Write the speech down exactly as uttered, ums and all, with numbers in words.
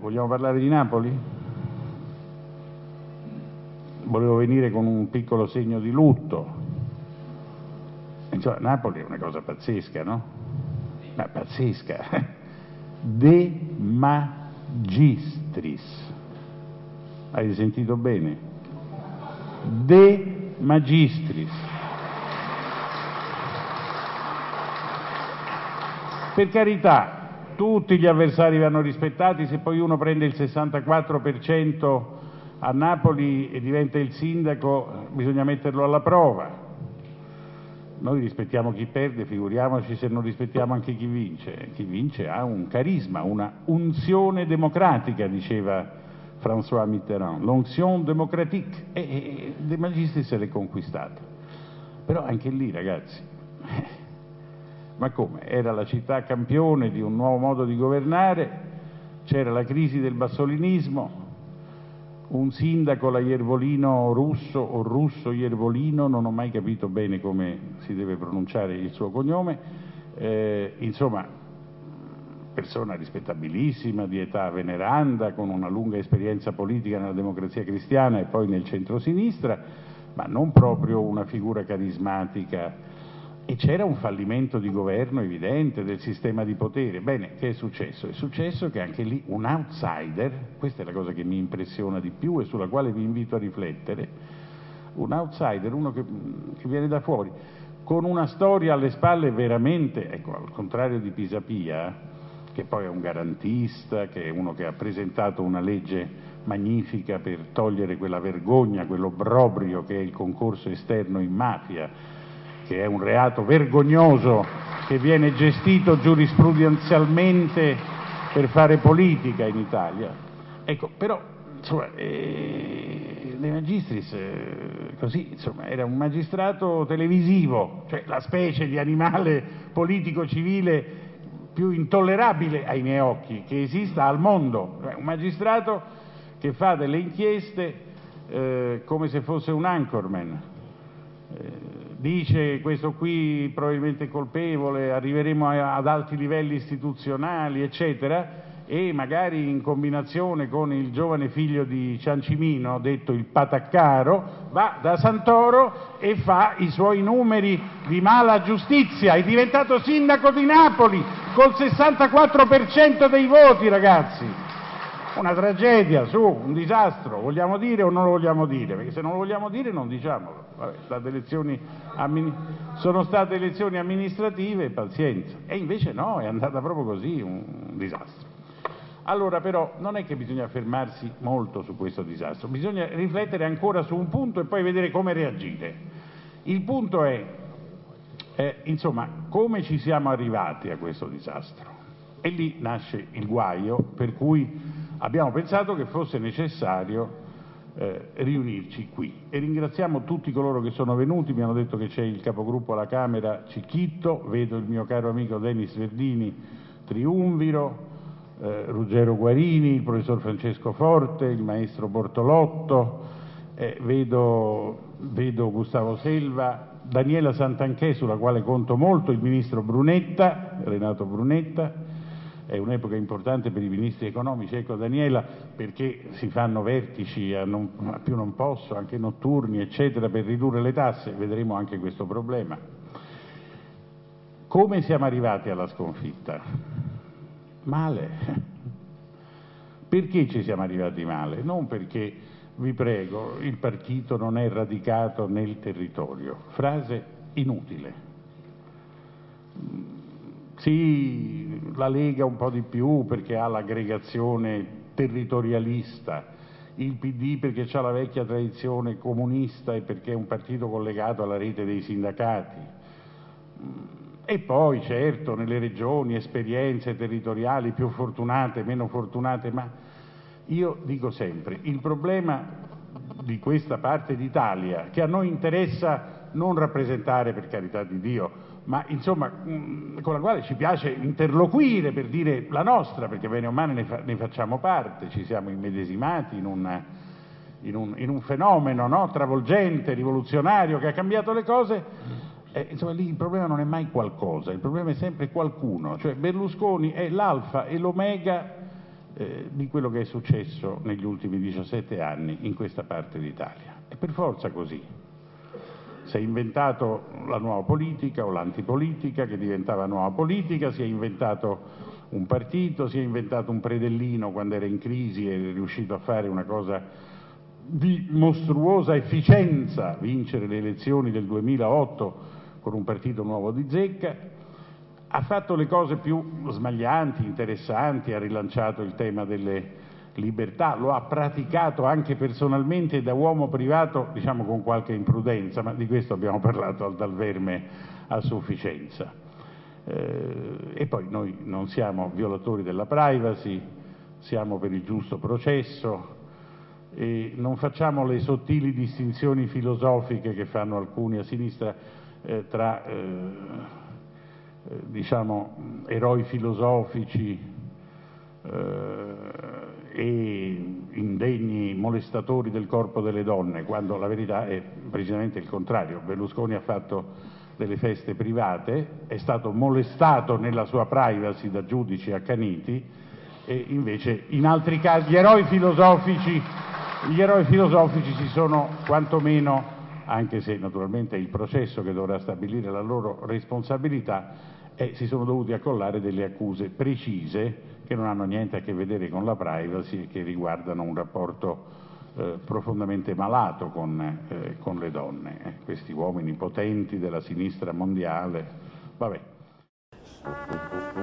Vogliamo parlare di Napoli? Volevo venire con un piccolo segno di lutto. Insomma, Napoli è una cosa pazzesca, no? Ma pazzesca. De Magistris. Hai sentito bene? De Magistris. Per carità, tutti gli avversari vanno rispettati. Se poi uno prende il sessantaquattro per cento a Napoli e diventa il sindaco, bisogna metterlo alla prova. Noi rispettiamo chi perde, figuriamoci se non rispettiamo anche chi vince. Chi vince ha un carisma, una unzione democratica, diceva François Mitterrand, l'onction démocratique, e, e De Magistris se l'è conquistata. Però anche lì, ragazzi, ma come? Era la città campione di un nuovo modo di governare, c'era la crisi del bassolinismo, un sindaco, la Iervolino Russo o Russo Iervolino, non ho mai capito bene come si deve pronunciare il suo cognome, eh, insomma, persona rispettabilissima, di età veneranda, con una lunga esperienza politica nella Democrazia Cristiana e poi nel centrosinistra, ma non proprio una figura carismatica. E c'era un fallimento di governo evidente del sistema di potere. Bene, che è successo? È successo che anche lì un outsider, questa è la cosa che mi impressiona di più e sulla quale vi invito a riflettere, un outsider, uno che, che viene da fuori, con una storia alle spalle veramente, ecco, al contrario di Pisapia, che poi è un garantista, che è uno che ha presentato una legge magnifica per togliere quella vergogna, quell'obbrobrio che è il concorso esterno in mafia, che è un reato vergognoso che viene gestito giurisprudenzialmente per fare politica in Italia. Ecco, però, insomma, eh, De Magistris, eh, così, insomma, era un magistrato televisivo, cioè la specie di animale politico-civile più intollerabile ai miei occhi che esista al mondo. Cioè, un magistrato che fa delle inchieste eh, come se fosse un anchorman. Eh, Dice questo qui probabilmente colpevole, arriveremo a, ad alti livelli istituzionali, eccetera, e magari in combinazione con il giovane figlio di Ciancimino, detto il Pataccaro, va da Santoro e fa i suoi numeri di mala giustizia. È diventato sindaco di Napoli col sessantaquattro per cento dei voti, ragazzi. Una tragedia, su, un disastro, vogliamo dire o non lo vogliamo dire? Perché se non lo vogliamo dire non diciamolo. Vabbè, state elezioni sono state elezioni amministrative, pazienza. E invece no, è andata proprio così, un, un disastro. Allora però non è che bisogna fermarsi molto su questo disastro, bisogna riflettere ancora su un punto e poi vedere come reagire. Il punto è, eh, insomma, come ci siamo arrivati a questo disastro? E lì nasce il guaio per cui abbiamo pensato che fosse necessario Eh, riunirci qui, e ringraziamo tutti coloro che sono venuti. Mi hanno detto che c'è il capogruppo alla Camera Cicchitto, vedo il mio caro amico Denis Verdini, Triumviro, eh, Ruggero Guarini, il professor Francesco Forte, il maestro Bortolotto, eh, vedo, vedo Gustavo Selva, Daniela Santanchè, sulla quale conto molto, il ministro Brunetta, Renato Brunetta. È un'epoca importante per i ministri economici, ecco Daniela, perché si fanno vertici a, non, a più non posso, anche notturni, eccetera, per ridurre le tasse, vedremo anche questo problema. Come siamo arrivati alla sconfitta? Male. Perché ci siamo arrivati male? Non perché, vi prego, il partito non è radicato nel territorio. Frase inutile. Sì, la Lega un po' di più perché ha l'aggregazione territorialista, il P D perché ha la vecchia tradizione comunista e perché è un partito collegato alla rete dei sindacati, e poi certo nelle regioni esperienze territoriali più fortunate, meno fortunate, ma io dico sempre il problema di questa parte d'Italia, che a noi interessa non rappresentare, per carità di Dio, ma insomma con la quale ci piace interloquire per dire la nostra, perché bene o male ne, fa, ne facciamo parte, ci siamo immedesimati in, una, in, un, in un fenomeno, no? Travolgente, rivoluzionario, che ha cambiato le cose, eh, insomma lì il problema non è mai qualcosa, il problema è sempre qualcuno, cioè Berlusconi è l'alfa e l'omega eh, di quello che è successo negli ultimi diciassette anni in questa parte d'Italia. È per forza così. Si è inventato la nuova politica o l'antipolitica che diventava nuova politica, si è inventato un partito, si è inventato un predellino quando era in crisi e è riuscito a fare una cosa di mostruosa efficienza, vincere le elezioni del duemilaotto con un partito nuovo di zecca. Ha fatto le cose più smaglianti, interessanti, ha rilanciato il tema delle libertà, lo ha praticato anche personalmente da uomo privato, diciamo con qualche imprudenza, ma di questo abbiamo parlato al Dal Verme a sufficienza. Eh, e poi noi non siamo violatori della privacy, siamo per il giusto processo e non facciamo le sottili distinzioni filosofiche che fanno alcuni a sinistra eh, tra... Eh, diciamo eroi filosofici eh, e indegni molestatori del corpo delle donne, quando la verità è precisamente il contrario. Berlusconi ha fatto delle feste private, è stato molestato nella sua privacy da giudici accaniti e invece in altri casi gli eroi filosofici, gli eroi filosofici si sono quantomeno, anche se naturalmente è il processo che dovrà stabilire la loro responsabilità, e si sono dovuti accollare delle accuse precise che non hanno niente a che vedere con la privacy e che riguardano un rapporto eh, profondamente malato con, eh, con le donne, eh, questi uomini potenti della sinistra mondiale. Vabbè.